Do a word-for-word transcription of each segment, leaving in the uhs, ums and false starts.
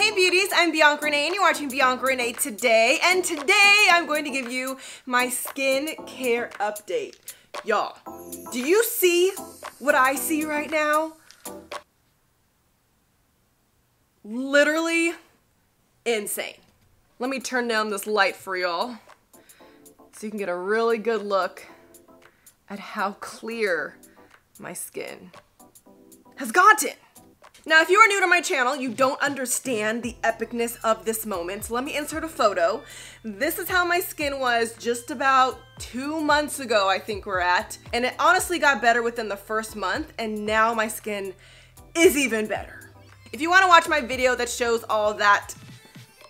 Hey beauties, I'm Bianca Renee and you're watching Bianca Renee today, and today I'm going to give you my skincare update. Y'all, do you see what I see right now? Literally insane. Let me turn down this light for y'all so you can get a really good look at how clear my skin has gotten. Now, if you are new to my channel, you don't understand the epicness of this moment. So let me insert a photo. This is how my skin was just about two months ago, I think we're at. And it honestly got better within the first month, and now my skin is even better. If you want to watch my video that shows all that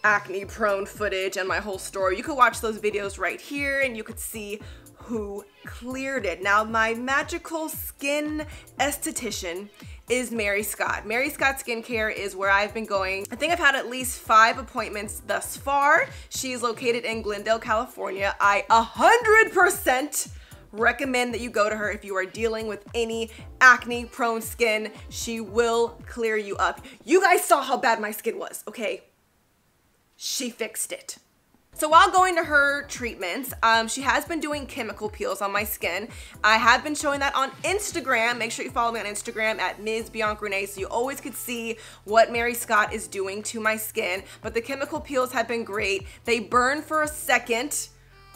acne-prone footage and my whole story, you could watch those videos right here and you could see who cleared it. Now, my magical skin esthetician is Mary Scott. Mary Scott Skincare is where I've been going. I think I've had at least five appointments thus far. She's located in Glendale, California. I one hundred percent recommend that you go to her if you are dealing with any acne-prone skin. She will clear you up. You guys saw how bad my skin was, okay? She fixed it. So while going to her treatments, um, she has been doing chemical peels on my skin. I have been showing that on Instagram. Make sure you follow me on Instagram at Miz Bianca Renee so you always could see what Mary Scott is doing to my skin. But the chemical peels have been great. They burn for a second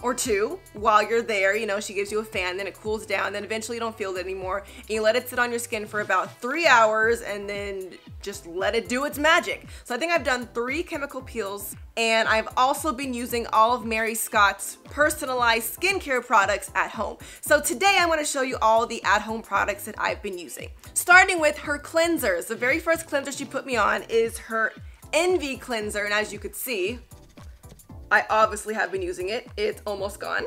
or two while you're there. You know, she gives you a fan, then it cools down, then eventually you don't feel it anymore. And you let it sit on your skin for about three hours and then just let it do its magic. So I think I've done three chemical peels, and I've also been using all of Mary Scott's personalized skincare products at home. So today I'm gonna show you all the at-home products that I've been using. Starting with her cleansers. The very first cleanser she put me on is her Envy Cleanser, and as you could see, I obviously have been using it. It's almost gone.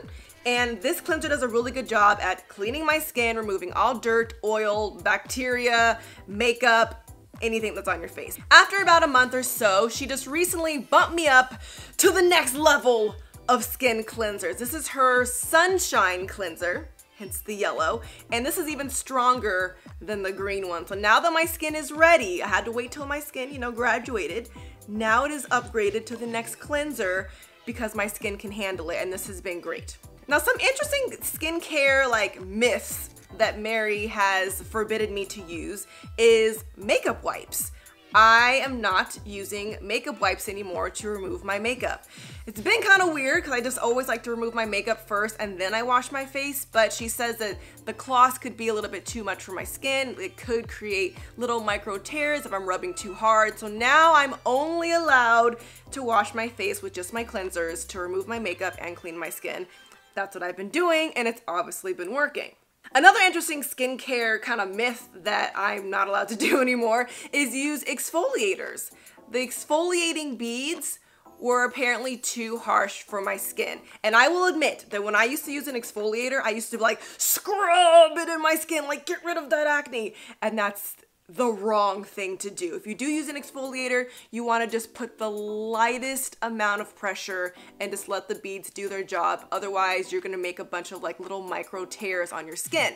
And this cleanser does a really good job at cleaning my skin, removing all dirt, oil, bacteria, makeup, anything that's on your face. After about a month or so, she just recently bumped me up to the next level of skin cleansers. This is her Sunshine Cleanser, hence the yellow, and this is even stronger than the green one. So now that my skin is ready, I had to wait till my skin, you know, graduated. Now it is upgraded to the next cleanser because my skin can handle it, and this has been great. Now, some interesting skincare like myths that Mary has forbidden me to use is makeup wipes. I am not using makeup wipes anymore to remove my makeup. It's been kind of weird because I just always like to remove my makeup first and then I wash my face, but she says that the cloth could be a little bit too much for my skin. It could create little micro tears if I'm rubbing too hard. So now I'm only allowed to wash my face with just my cleansers to remove my makeup and clean my skin. That's what I've been doing, and it's obviously been working. Another interesting skincare kind of myth that I'm not allowed to do anymore is use exfoliators. The exfoliating beads were apparently too harsh for my skin. And I will admit that when I used to use an exfoliator, I used to like scrub it in my skin, like get rid of that acne. And that's the wrong thing to do. If you do use an exfoliator, you want to just put the lightest amount of pressure and just let the beads do their job. Otherwise, you're going to make a bunch of like little micro tears on your skin.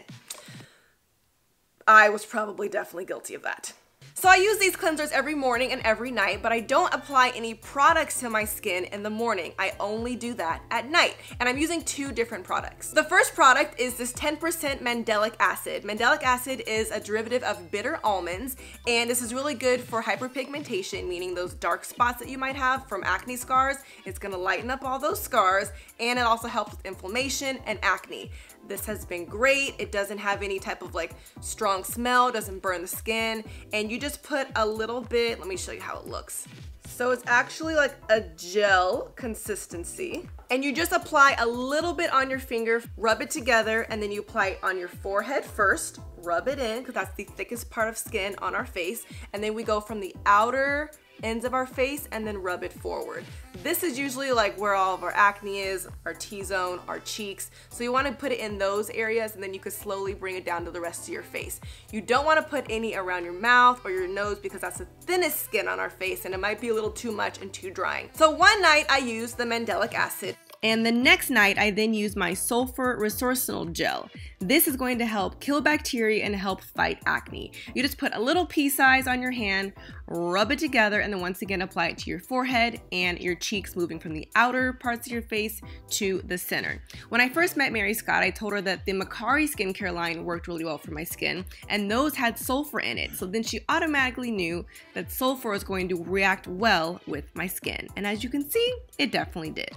I was probably definitely guilty of that. So I use these cleansers every morning and every night, but I don't apply any products to my skin in the morning. I only do that at night, and I'm using two different products. The first product is this ten percent mandelic acid. Mandelic acid is a derivative of bitter almonds, and this is really good for hyperpigmentation, meaning those dark spots that you might have from acne scars. It's gonna lighten up all those scars, and it also helps with inflammation and acne. This has been great. It doesn't have any type of like strong smell, doesn't burn the skin, and you just put a little bit, let me show you how it looks. So it's actually like a gel consistency, and you just apply a little bit on your finger, rub it together, and then you apply it on your forehead first, rub it in, because that's the thickest part of skin on our face, and then we go from the outer ends of our face and then rub it forward. This is usually like where all of our acne is, our T-zone, our cheeks. So you want to put it in those areas, and then you can slowly bring it down to the rest of your face. You don't want to put any around your mouth or your nose because that's the thinnest skin on our face and it might be a little too much and too drying. So one night I used the mandelic acid. And the next night, I then use my Sulfur Resorcinol Gel. This is going to help kill bacteria and help fight acne. You just put a little pea size on your hand, rub it together, and then once again apply it to your forehead and your cheeks, moving from the outer parts of your face to the center. When I first met Mary Scott, I told her that the Macari Skincare line worked really well for my skin, and those had sulfur in it. So then she automatically knew that sulfur was going to react well with my skin. And as you can see, it definitely did.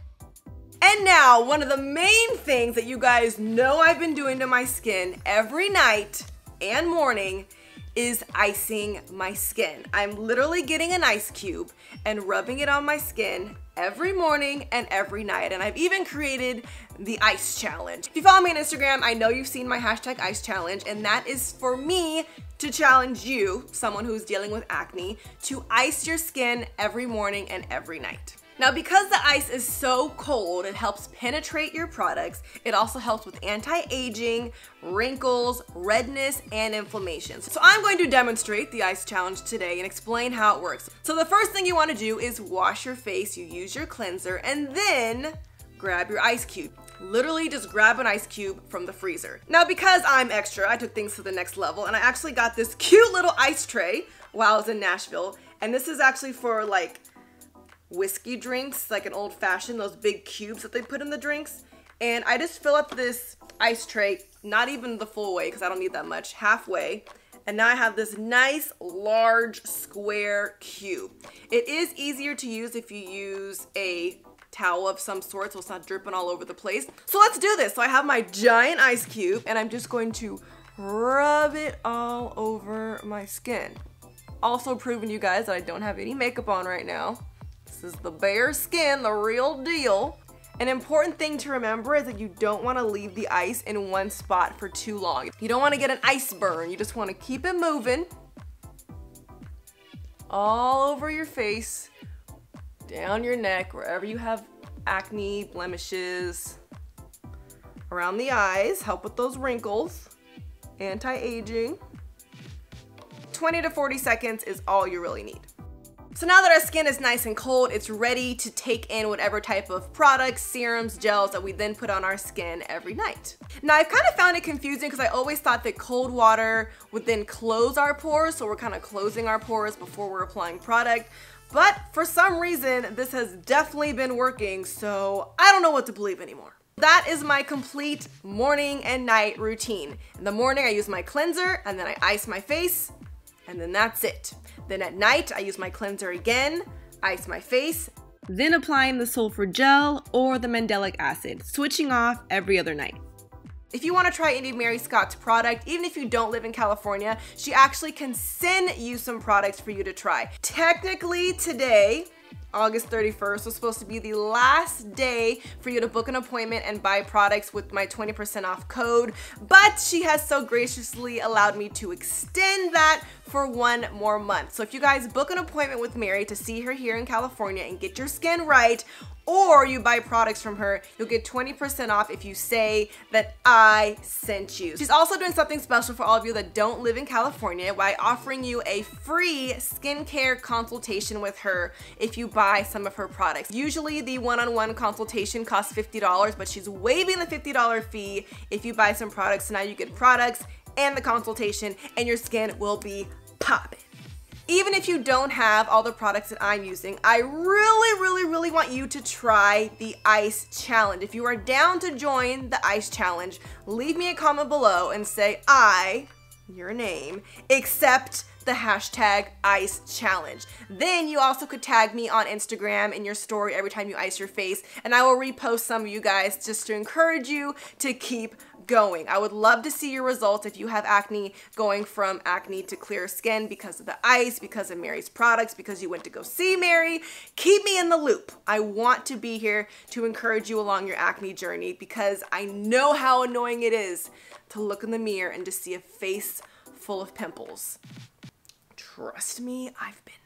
And now, one of the main things that you guys know I've been doing to my skin every night and morning is icing my skin. I'm literally getting an ice cube and rubbing it on my skin every morning and every night. And I've even created the Ice Challenge. If you follow me on Instagram, I know you've seen my hashtag Ice Challenge, and that is for me to challenge you, someone who's dealing with acne, to ice your skin every morning and every night. Now, because the ice is so cold, it helps penetrate your products. It also helps with anti-aging, wrinkles, redness, and inflammation. So I'm going to demonstrate the Ice Challenge today and explain how it works. So the first thing you want to do is wash your face. You use your cleanser and then grab your ice cube. Literally just grab an ice cube from the freezer. Now, because I'm extra, I took things to the next level, and I actually got this cute little ice tray while I was in Nashville. And this is actually for like whiskey drinks, like an old-fashioned, those big cubes that they put in the drinks. And I just fill up this ice tray, not even the full way because I don't need that much, halfway. And now I have this nice large square cube. It is easier to use if you use a towel of some sort so it's not dripping all over the place. So let's do this. So I have my giant ice cube and I'm just going to rub it all over my skin. Also proving to you guys that I don't have any makeup on right now. This is the bare skin, the real deal. An important thing to remember is that you don't want to leave the ice in one spot for too long. You don't want to get an ice burn. You just want to keep it moving all over your face, down your neck, wherever you have acne, blemishes, around the eyes, help with those wrinkles, anti-aging. twenty to forty seconds is all you really need. So now that our skin is nice and cold, it's ready to take in whatever type of products, serums, gels that we then put on our skin every night. Now, I've kind of found it confusing because I always thought that cold water would then close our pores, so we're kind of closing our pores before we're applying product. But for some reason, this has definitely been working, so I don't know what to believe anymore. That is my complete morning and night routine. In the morning, I use my cleanser, and then I ice my face, and then that's it. Then at night, I use my cleanser again, ice my face, then applying the sulfur gel or the mandelic acid, switching off every other night. If you want to try any of Mary Scott's product, even if you don't live in California, she actually can send you some products for you to try. Technically today, August thirty-first, was supposed to be the last day for you to book an appointment and buy products with my twenty percent off code, but she has so graciously allowed me to extend that for one more month. So if you guys book an appointment with Mary to see her here in California and get your skin right, or you buy products from her, you'll get twenty percent off if you say that I sent you. She's also doing something special for all of you that don't live in California by offering you a free skincare consultation with her if you buy some of her products. Usually the one-on-one consultation costs fifty dollars, but she's waiving the fifty dollar fee if you buy some products. So now you get products and the consultation and your skin will be popping. Even if you don't have all the products that I'm using, I really, really, really want you to try the Ice Challenge. If you are down to join the Ice Challenge, leave me a comment below and say, I, your name, accept the hashtag Ice Challenge. Then you also could tag me on Instagram in your story every time you ice your face, and I will repost some of you guys just to encourage you to keep going. I would love to see your results if you have acne, going from acne to clear skin because of the ice, because of Mary's products, because you went to go see Mary. Keep me in the loop. I want to be here to encourage you along your acne journey because I know how annoying it is to look in the mirror and to see a face full of pimples. Trust me, I've been there.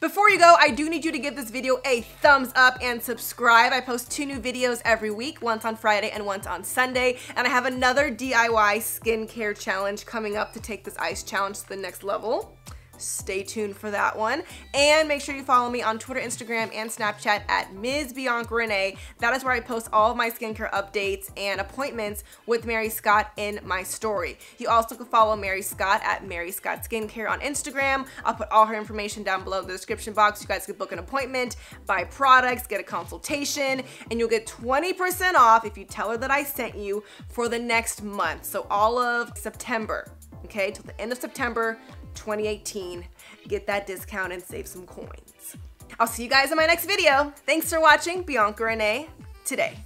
Before you go, I do need you to give this video a thumbs up and subscribe. I post two new videos every week, once on Friday and once on Sunday. And I have another D I Y skincare challenge coming up to take this Ice Challenge to the next level. stay tuned for that one. And make sure you follow me on Twitter, Instagram, and Snapchat at Miz Bianca Renee. That is where I post all of my skincare updates and appointments with Mary Scott in my story. You also can follow Mary Scott at Mary Scott Skincare on Instagram. I'll put all her information down below in the description box. You guys can book an appointment, buy products, get a consultation, and you'll get twenty percent off if you tell her that I sent you for the next month. So all of September, okay, till the end of September twenty eighteen, get that discount and save some coins. I'll see you guys in my next video. Thanks for watching Bianca Renee Today.